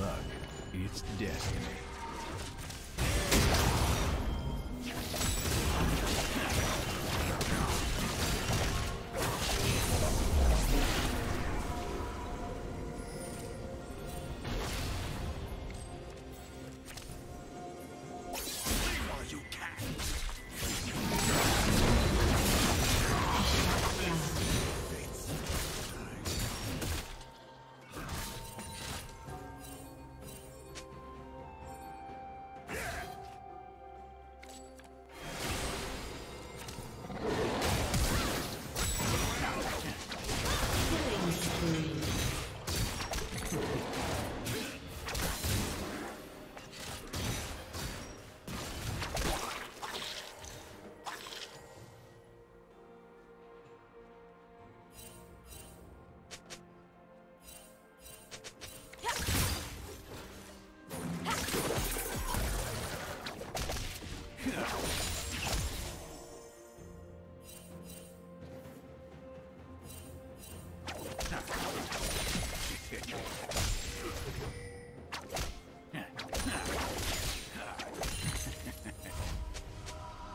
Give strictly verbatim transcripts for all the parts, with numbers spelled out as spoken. luck, it's destiny.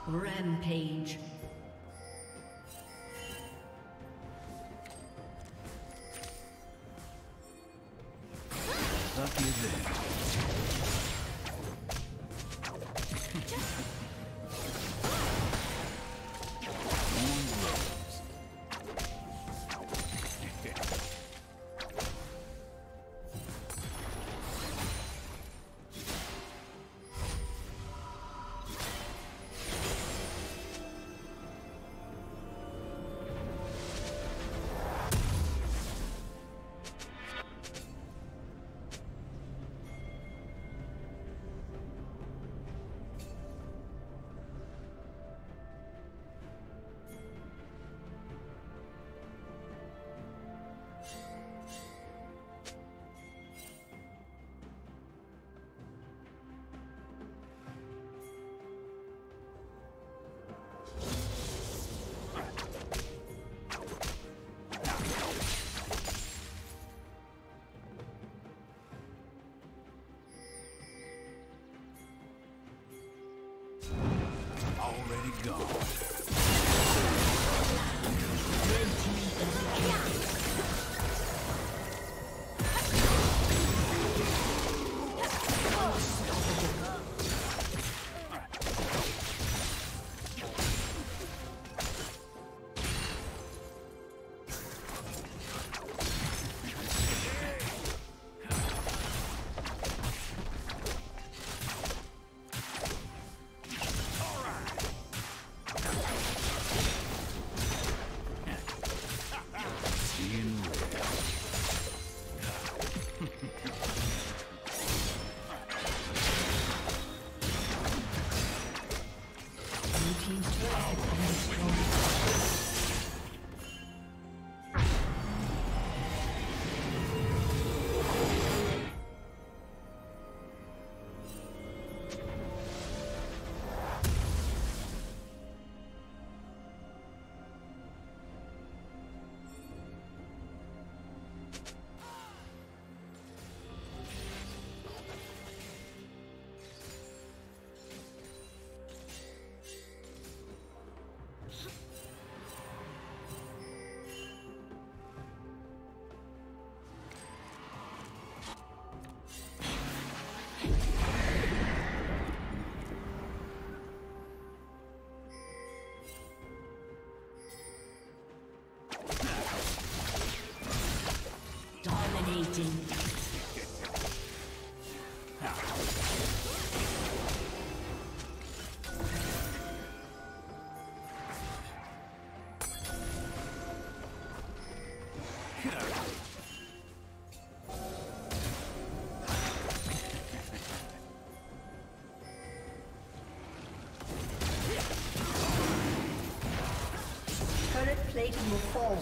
Rampage. Lucky go. Dominating. Turret plate will fall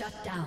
Shut down.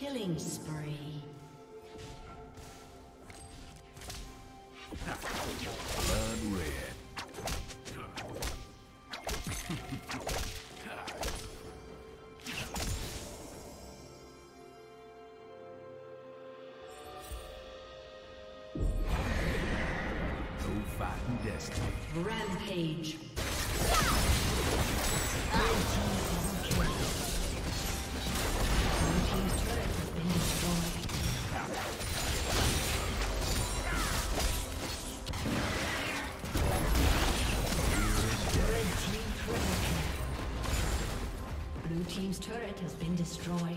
Killing spree. Rampage. Blue team's turret has been destroyed.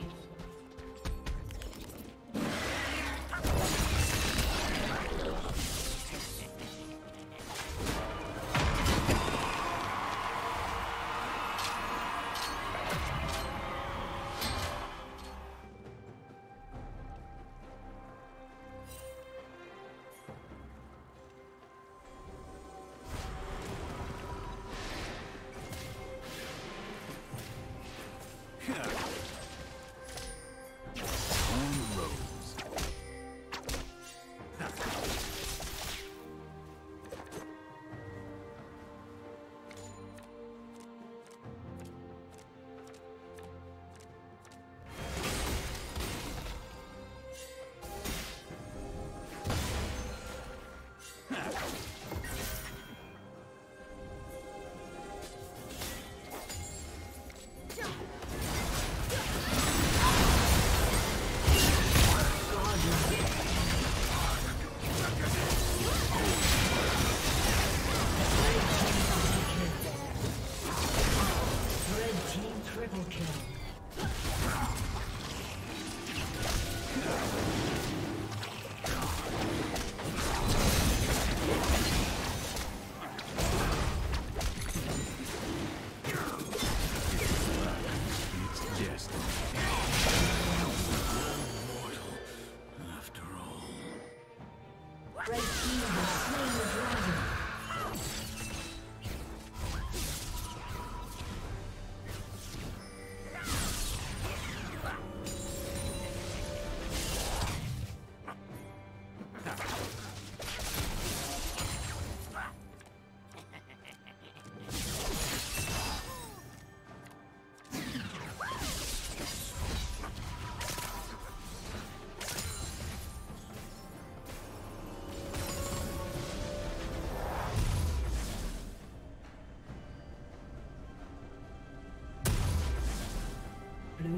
Blue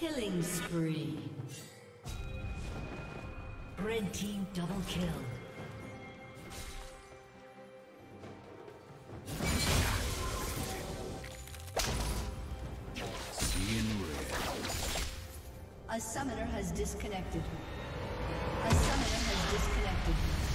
Killing spree. Red team double kill. Seeing red. A summoner has disconnected. A summoner has disconnected.